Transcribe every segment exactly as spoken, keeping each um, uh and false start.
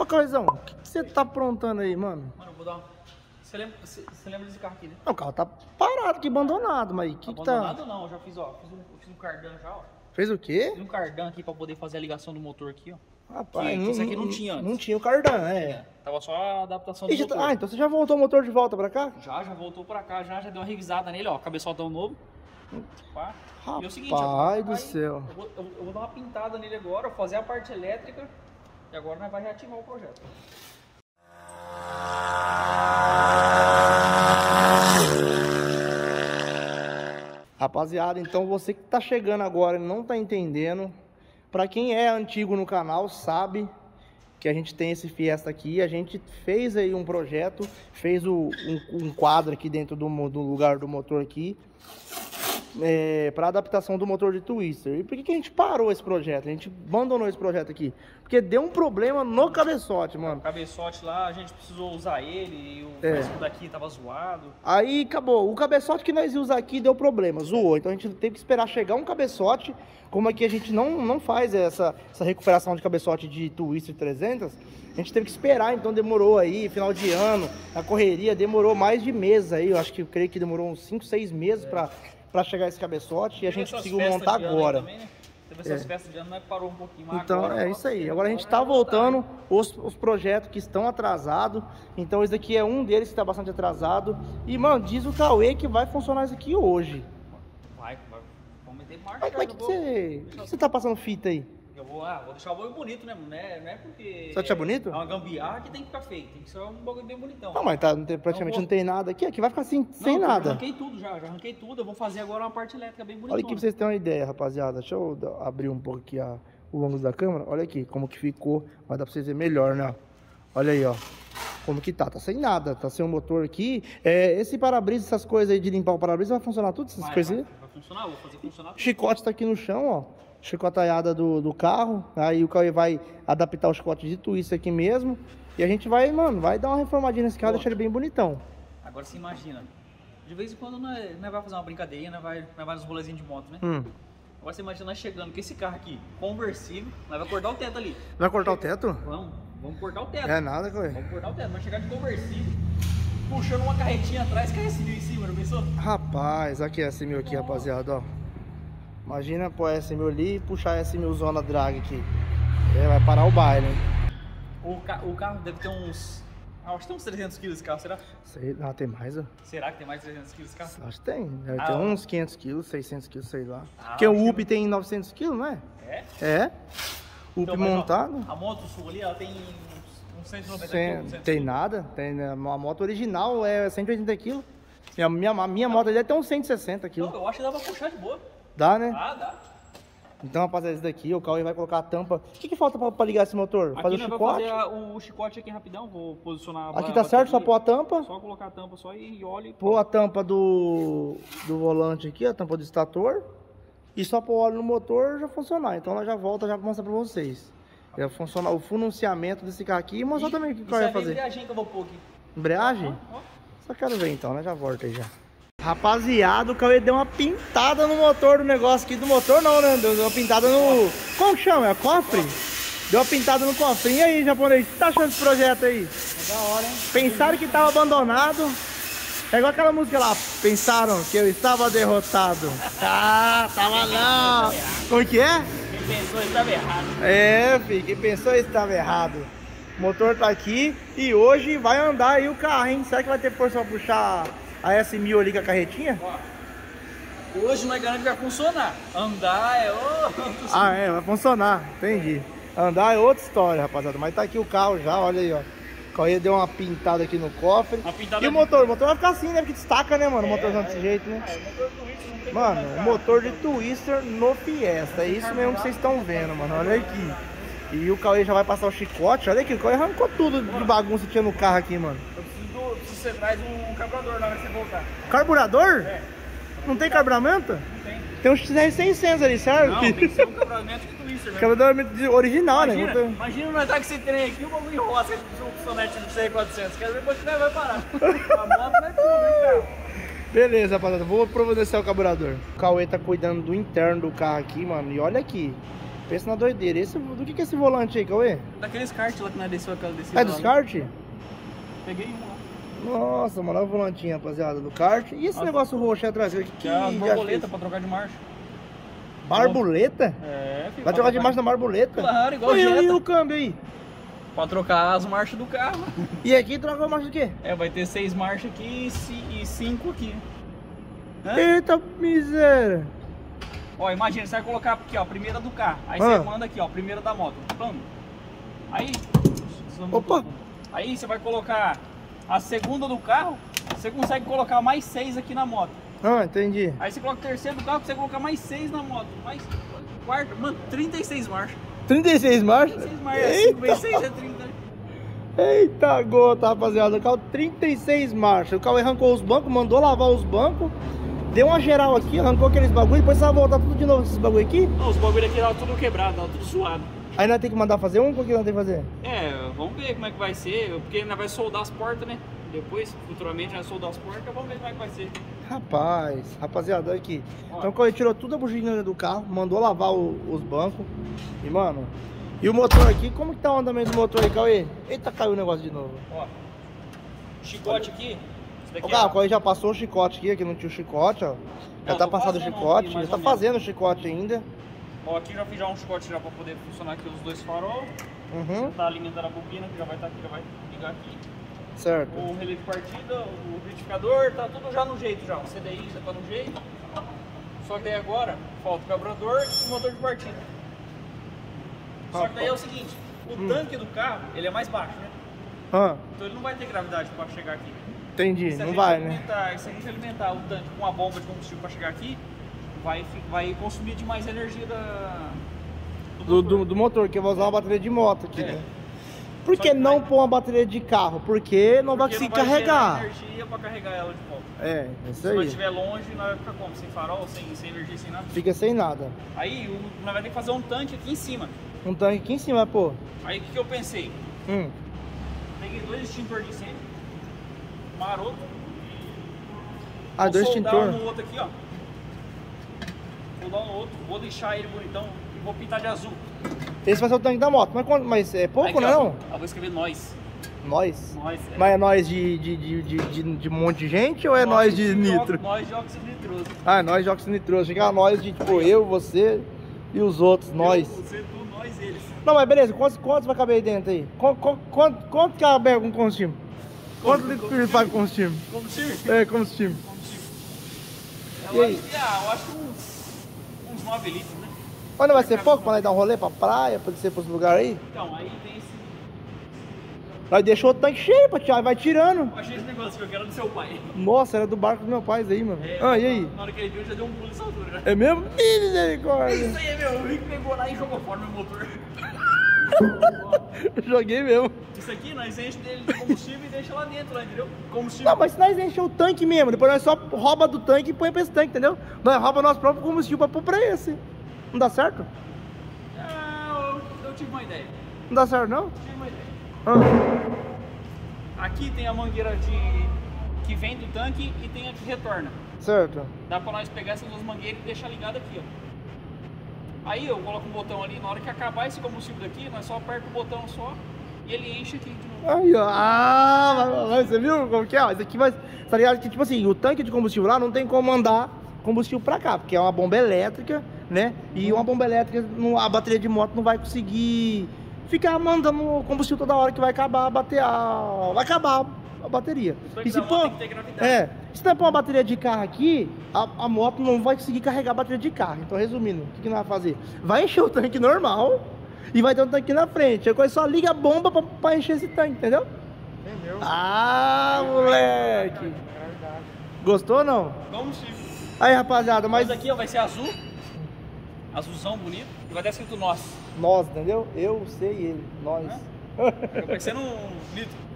Ô, Cauizão, o que você tá aprontando aí, mano? Mano, eu vou dar uma... Você lembra, você, você lembra desse carro aqui, né? Não, o carro tá parado aqui, abandonado, mas o que que tá... Abandonado não, eu já fiz, ó, fiz um, fiz um cardan já, ó. Fez o quê? Fiz um cardan aqui pra poder fazer a ligação do motor aqui, ó. Rapaz, que, não, isso aqui não tinha antes. Não tinha o cardan, é. é tava só a adaptação do motor. Tá... Ah, então você já voltou o motor de volta pra cá? Já, já voltou pra cá, já, já deu uma revisada nele, ó, cabeçotão novo. Pá. Rapaz, e é o seguinte, ó, do pai, céu. Eu vou, eu, eu vou dar uma pintada nele agora, fazer a parte elétrica. E agora nós vamos reativar o projeto. Rapaziada, então você que tá chegando agora e não tá entendendo, pra quem é antigo no canal sabe que a gente tem esse Fiesta aqui. A gente fez aí um projeto, fez o, um, um quadro aqui dentro do, do lugar do motor aqui, É, para adaptação do motor de Twister. E por que que a gente parou esse projeto? A gente abandonou esse projeto aqui porque deu um problema no cabeçote, mano. O cabeçote lá, a gente precisou usar ele e o é. daqui tava zoado. Aí acabou. O cabeçote que nós ia usar aqui deu problema, zoou. Então a gente teve que esperar chegar um cabeçote. Como aqui a gente não, não faz essa, essa recuperação de cabeçote de Twister trezentos, a gente teve que esperar. Então demorou aí, final de ano, a correria demorou mais de meses aí. Eu acho que eu creio que demorou uns cinco, seis meses é. para para chegar esse cabeçote, e a gente conseguiu montar agora. Também, né? Teve essas é. festas de ano, né? Parou um pouquinho mais. Então agora, é isso aí. Agora a gente está voltando os, os projetos que estão atrasados. Então esse daqui é um deles que está bastante atrasado. E, mano, diz o Cauê que vai funcionar isso aqui hoje. Vai, vai. Vamos meter marcha. Mas, mas que você vou... que tá passando fita aí? Eu vou, ah, vou deixar o bagulho bonito, né? Não é, não é porque... Só deixar bonito? É uma gambiarra que tem que ficar feio. Tem que ser um bagulho bem bonitão. Não, mas tá, não tem, praticamente não, vou... não tem nada aqui. Aqui vai ficar assim, sem não, nada. Eu arranquei tudo já, já arranquei tudo. Eu vou fazer agora uma parte elétrica bem bonitona. Olha aqui pra vocês terem uma ideia, rapaziada. Deixa eu abrir um pouco aqui a, o ângulo da câmera. Olha aqui como que ficou. Vai dar pra vocês verem melhor, né? Olha aí, ó. Como que tá? Tá sem nada. Tá sem o motor aqui. É, esse para-brisa, essas coisas aí de limpar o para-brisa, vai funcionar tudo? Essas vai, coisas vai, vai funcionar, vou fazer funcionar tudo. Chicote tá aqui no chão, ó. Chicoteada do, do carro. Aí o Cauê vai adaptar o chicote de Twister aqui mesmo. E a gente vai, mano, vai dar uma reformadinha nesse carro, deixar ele bem bonitão. Agora você imagina, de vez em quando nós, nós vai fazer uma brincadeirinha, nós vai, nós vai nos rolezinhos de moto, né? Hum. Agora você imagina nós chegando com esse carro aqui, conversível, nós vai cortar o teto ali. Vai cortar o teto? Vamos, vamos cortar o teto. É nada, Cauê. Vamos cortar o teto, vamos chegar de conversível, puxando uma carretinha atrás, que é esse mil em cima, não pensou? Rapaz, aqui é esse mil aqui, rapaziada, ó. Imagina pôr a S mil ali e puxar a S mil zona drag aqui. É, vai parar o baile, hein? O, ca o carro deve ter uns... Ah, acho que tem uns trezentos quilos esse carro, será? Sei lá, tem mais, ó. Será que tem mais de trezentos quilos esse carro? Acho que tem. Deve ah, ter ó. uns quinhentos quilos, seiscentos quilos, sei lá. Ah, porque o U P que... tem novecentos quilos, não é? É? É. U P então, montado. Ó, a moto sua ali, ela tem uns cento e noventa quilos. Tem, tem nada. Tem, a moto original é cento e oitenta quilos. Minha, minha, minha moto ali deve ter uns cento e sessenta quilos. Não, eu acho que dá pra puxar de boa. Dá, né? Ah, dá. Então, rapaziada, esse daqui, o Cauê vai colocar a tampa. O que que falta pra, pra ligar esse motor? Aqui fazer o chicote? Fazer a, o chicote aqui rapidão, vou posicionar... Aqui a, tá a certo, só pôr a tampa? Só colocar a tampa só e, e óleo... Pôr a tampa do, do volante aqui, a tampa do estator. E só pôr óleo no motor já funcionar. Então, ela já volta, já mostra pra vocês. Já funcionar o financiamento desse carro aqui e mostrar também o que o Cauê vai fazer. Embreagem que eu vou pôr aqui. Embreagem? Ah, ah. Só quero ver então, né? Já volta aí já. Rapaziada, o Cauê deu uma pintada no motor do negócio aqui. Do motor não, né? Deu uma pintada no... Como que chama? É cofre? Deu uma pintada no cofre. E aí, japonês, o que tá achando desse projeto aí? É da hora, hein? Pensaram que tava abandonado. É igual aquela música lá. Pensaram que eu estava derrotado. Ah, tava não. Como que é? Quem pensou estava errado. É, filho. Quem pensou estava errado. O motor tá aqui. E hoje vai andar aí o carro, hein? Será que vai ter força pra puxar... a S mil ali com a carretinha? Ó, hoje não é garantido que vai funcionar. Andar é outro... Ah, é, vai funcionar, entendi. Andar é outra história, rapaziada. Mas tá aqui o carro já, olha aí, ó. O Cauê deu uma pintada aqui no cofre. E o motor? O motor vai ficar assim, né? Porque destaca, né, mano? O motorzão desse jeito, né? Mano, o motor de Twister no Fiesta. É isso mesmo que vocês estão vendo, mano. Olha aqui. E o Cauê já vai passar o chicote. Olha aqui, o Cauê arrancou tudo de bagunça que tinha no carro aqui, mano. Você traz um carburador na hora que você voltar. Carburador? É. Não tem carburamento? Não tem. Tem um X R seiscentos ali, serve? Não, tem que ser um carburamento de Twister, velho. Carburamento original, imagina, né? Imagina nós tá com esse trem aqui, o bagulho enrosca um sonete de C quatrocentos. Quer ver quanto vai parar? A moto não é tudo, hein, cara? Beleza, rapaziada. Vou providenciar o carburador. O Cauê tá cuidando do interno do carro aqui, mano. E olha aqui. Pensa na doideira. Esse, do que que é esse volante aí, Cauê? Daqueles kart lá que nós desceu aquela descida. É dos kart? Peguei um lá. Nossa, mano, olha o volantinho, rapaziada, do kart. E esse Nossa. negócio roxo aí atrás? Que, que é a borboleta pra trocar de marcha. Marboleta? É, filho. Vai trocar de marcha na marboleta? Claro, igual Jetta. E, e o câmbio aí? Pra trocar as marchas do carro. E aqui troca a marcha do quê? É, vai ter seis marchas aqui e cinco aqui. Hã? Eita miséria! Ó, imagina, você vai colocar aqui, ó, primeira do carro. Aí ah. você manda aqui, ó, primeira da moto. Plano. Aí... Opa! Aí você vai colocar a segunda do carro, você consegue colocar mais seis aqui na moto. Ah, entendi. Aí você coloca o terceiro do carro, você colocar mais seis na moto, mais quarto, mano, trinta e seis marchas. trinta e seis marchas? trinta e seis marchas, cinco vezes seis é trinta. Eita gota, rapaziada, o carro trinta e seis marchas. O carro arrancou os bancos, mandou lavar os bancos, deu uma geral aqui, arrancou aqueles bagulho, depois você vai voltar tudo de novo esses bagulho aqui? Não, os bagulho aqui tava tudo quebrado, tava tudo suado. Aí nós temos que mandar fazer um, o que nós temos que fazer? É, vamos ver como é que vai ser, porque nós vai soldar as portas, né? Depois, futuramente, nós soldar as portas, vamos ver como é que vai ser. Rapaz, rapaziada, olha aqui. Olha. Então, quando ele tirou toda a bujinha do carro, mandou lavar o, os bancos. E, mano, e o motor aqui, como que tá o andamento do motor aí, Cauê? Eita, caiu o negócio de novo. Ó, chicote aqui. Daqui, o carro, ó. Cauê já passou o chicote aqui, aqui não tinha o chicote, ó. Não, já tá passado o chicote, aqui, já tá fazendo o chicote ainda. Ó, aqui já fiz já um chicote já pra poder funcionar aqui os dois farol. Uhum. Tá alimentando a bobina, que já vai estar tá aqui, já vai ligar aqui. Certo. O relé de partida, o retificador, tá tudo já no jeito já. O C D I já tá no jeito. Só que daí agora falta o carburador e o motor de partida. Só que daí é o seguinte, o hum. tanque do carro, ele é mais baixo, né? Ah. Então ele não vai ter gravidade para chegar aqui. Entendi, não vai, né? Se a gente alimentar o tanque com uma bomba de combustível para chegar aqui, vai, vai consumir demais a energia da, do, do, motor. Do, do motor, que vai usar uma bateria de moto aqui, é. né? Por que não pôr uma bateria de carro? Porque não vai conseguir carregar. Não vai ter energia pra carregar ela de volta. É, é isso aí. Se nós estiver longe, nós vamos ficar como? Sem farol, sem, sem energia, sem nada? Fica sem nada. Aí o, nós vamos ter que fazer um tanque aqui em cima. Um tanque aqui em cima, pô. Aí o que, que eu pensei? Hum. Peguei dois extintores de incêndio, maroto. Ah, dois extintores. Vou soldar um no outro aqui, ó. Vou soldar um no outro, vou deixar ele bonitão e vou pintar de azul. Esse vai ser o tanque da moto, mas, mas é pouco, não? Eu, eu vou escrever nós. Nós? Nós, é. Mas é nós de, de, de, de, de, de um monte de gente ou é nós, nós de, de nitro? Nós de óxido nitroso. Ah, é nós de óxido nitroso. Chega nós de tipo eu, você e os outros, eu, nós. Você, tu, nós, eles. Não, mas beleza, quantos, quantos vai caber aí dentro aí? Quanto, quanto, quanto que cabe com o combustível? Quanto litro purificado com o combustível? Combustível? É, combustível. Eu acho que, ah, eu acho que uns, uns nove litros, né? Mas não vai ser pouco pra nós dar um rolê pra praia, pra descer pra esse lugar aí? Então, aí tem esse... Nós deixou o tanque cheio, pra tirar, vai tirando. Eu achei esse negócio que eu quero do seu pai. Nossa, era do barco do meu pai isso aí, mano. É, ah, e aí? Na hora que ele viu, já deu um pulo nessa altura, né? É mesmo? Ih, misericórdia! Isso aí, meu, o Rick pegou lá e jogou fora meu motor. Joguei mesmo. Isso aqui, nós enche dele de combustível e deixa lá dentro, né, entendeu? Combustível. Não, mas se nós encher o tanque mesmo, depois nós só rouba do tanque e põe pra esse tanque, entendeu? Nós rouba nosso próprio combustível pra pôr pra esse. Não dá certo? Ah, eu, eu tive uma ideia. Não dá certo, não? Eu tive uma ideia. Ah. Aqui tem a mangueira de que vem do tanque e tem a que retorna. Certo. Dá pra nós pegar essas duas mangueiras e deixar ligada aqui, ó. Aí eu coloco um botão ali, na hora que acabar esse combustível daqui, nós só aperta o botão só e ele enche aqui de novo. Aí, ó. Ah, mas você viu como que é? Isso aqui vai... Tá ligado que, tipo assim, o tanque de combustível lá não tem como andar combustível pra cá, porque é uma bomba elétrica, né? E uma bomba elétrica, a bateria de moto não vai conseguir ficar mandando combustível toda hora que vai acabar, bater a... vai acabar a bateria. E se pôr, é, se não é pôr uma bateria de carro aqui, a, a moto não vai conseguir carregar a bateria de carro. Então, resumindo, o que, que nós vamos fazer? Vai encher o tanque normal e vai ter um tanque na frente. Aí só liga a bomba pra, pra encher esse tanque, entendeu? Entendeu. Ah, moleque! Gostou ou não? Combustível. Aí, rapaziada, mas... Mas aqui ó, vai ser azul. Azulzão bonito. E vai ter escrito nós. Nós, entendeu? Eu, sei e ele. Nós. É? Eu pensei no litro.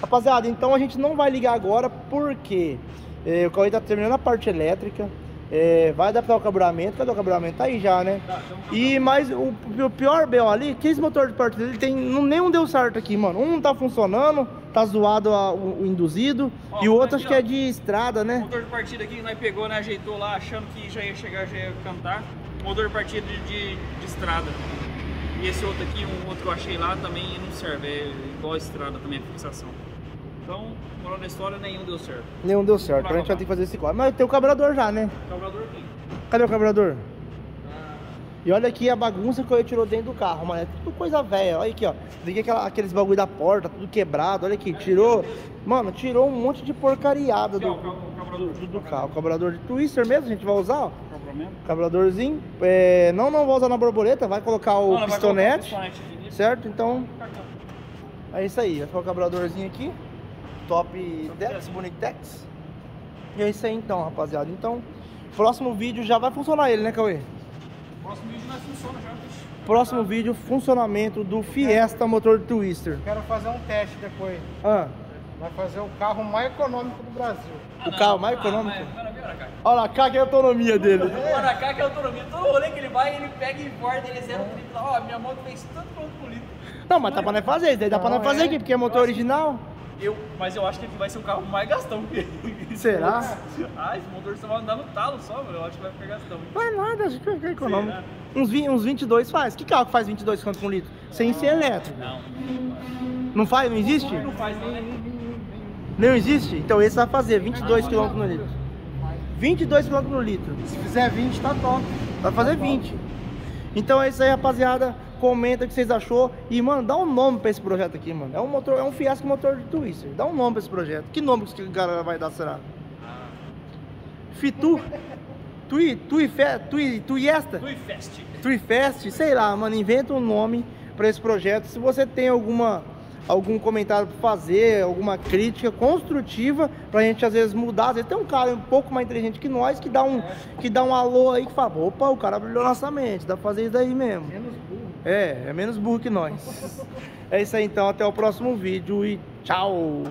Rapaziada, então a gente não vai ligar agora porque é, o Cauê tá terminando a parte elétrica. É, vai adaptar o carburamento. Cadê o carburamento? Tá aí já, né? Tá, e mais o, o pior B O ali, que esse motor de partida dele tem. Não, nenhum deu certo aqui, mano. Um não tá funcionando, tá zoado a, o, o induzido. Ó, e o outro aqui, acho ó, que é de estrada, né? O motor de partida aqui que nós pegou, né? Ajeitou lá, achando que já ia chegar, já ia cantar. motor partido de, de estrada. E esse outro aqui, um outro que eu achei lá também não serve, é igual a estrada também, a fixação. Então, moral da história, nenhum deu certo. Nenhum deu certo, pra gente vai ter que fazer esse quadro. Mas tem o carburador já, né? O carburador tem. Cadê o carburador? Ah. E olha aqui a bagunça que eu tirou dentro do carro, mano. É tudo coisa velha, olha aqui, ó. Liguei aquela, aqueles bagulho da porta, tudo quebrado, olha aqui, é, tirou... Mano, tirou um monte de porcariada do, do, do, do carro. O carburador de Twister mesmo, a gente vai usar, ó. Carburadorzinho. É, não, não vai usar na borboleta, vai colocar o não, pistonete, colocar o pistonete, certo? Então, é isso aí. Vai ficar o carburadorzinho aqui. Top Dex, Bonitex. E é isso aí então, rapaziada. Então, próximo vídeo já vai funcionar ele, né, Cauê? Próximo vídeo já funciona já. Próximo vídeo, funcionamento do Fiesta motor Twister. Quero fazer um teste depois. Ah. Vai fazer o carro mais econômico do Brasil. Ah, o não, carro mais ah, econômico? Mas, olha lá, cá que é a autonomia dele. Olha cá que é a autonomia. Todo rolê que ele vai, ele pega e importa, ele é zero vírgula trinta. Ó, minha moto fez tanto quanto por litro. Não, mas dá pra nós fazer. Isso daí dá pra nós fazer aqui, porque é motor original. Eu, mas eu acho que ele vai ser o carro mais gastão que ele. Será? Ah, esse motor só vai andar no talo só, velho. Eu acho que vai ficar gastão. Não é nada, acho que vai ficar econômico. Uns, uns vinte e dois faz. Que carro que faz vinte e dois quanto por litro? Sem ser elétrico. Não, não faz. Não existe? Não faz nem. Não existe? Então esse vai fazer vinte e dois quilômetros no litro. vinte e dois quilômetros no litro. Se fizer vinte, tá top. Vai fazer vinte. Então é isso aí, rapaziada. Comenta o que vocês achou. E, mano, dá um nome pra esse projeto aqui, mano. É um motor, é um Fiesta motor de Twister. Dá um nome pra esse projeto. Que nome que a galera vai dar, será? Fitu? Tui, tui, tui, Tuiesta? Tuifest. Tuifest? Sei lá, mano. Inventa um nome pra esse projeto. Se você tem alguma... algum comentário para fazer, alguma crítica construtiva pra gente às vezes mudar. Às vezes tem um cara um pouco mais inteligente que nós que dá um, é. que dá um alô aí que fala, opa, o cara brilhou nossa mente, dá pra fazer isso daí mesmo. Menos burro. É, é menos burro que nós. É isso aí então, até o próximo vídeo e tchau!